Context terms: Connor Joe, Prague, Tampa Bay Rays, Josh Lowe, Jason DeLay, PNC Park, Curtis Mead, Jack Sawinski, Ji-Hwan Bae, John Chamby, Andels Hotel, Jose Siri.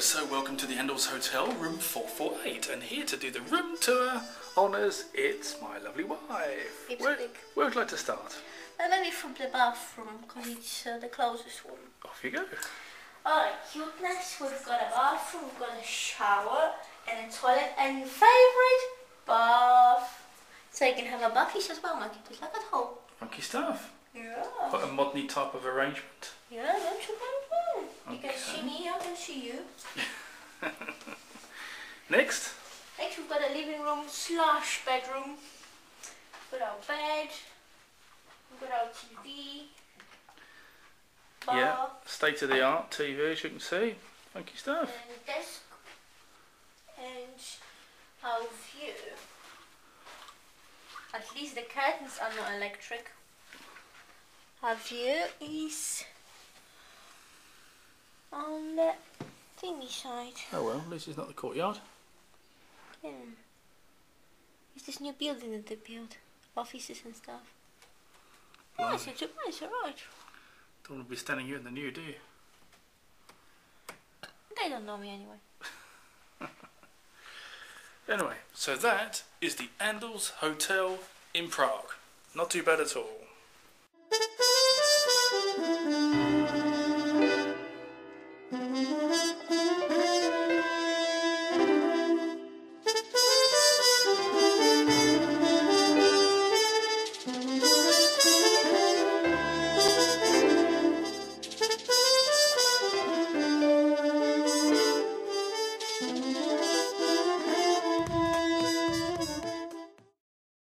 So welcome to the Andels Hotel, room 448, and here to do the room tour honours, it's my lovely wife. Where would you like to start? Maybe from the bathroom, because it's the closest one. Off you go. Alright, cuteness, we've got a bathroom, we've got a shower, and a toilet, and your favourite, bath. So you can have a bucket as well, make it just like at home. Funky stuff. Yeah. Quite a modern type of arrangement. Yeah, don't you mind? Because she me, I can see you. Next? Next we've got a living room / bedroom. We've got our bed. We've got our TV. Bar. Yeah, state of the art TV as you can see. Funky stuff. And desk. And our view. At least the curtains are not electric. Our view is on the thingy side. Oh well, at least it's not the courtyard. Yeah. It's this new building that they built. Offices and stuff. Wow. Nice, it's alright. Don't want to be standing here in the new, do you? They don't know me anyway. Anyway, so that is the Andels Hotel in Prague. Not too bad at all.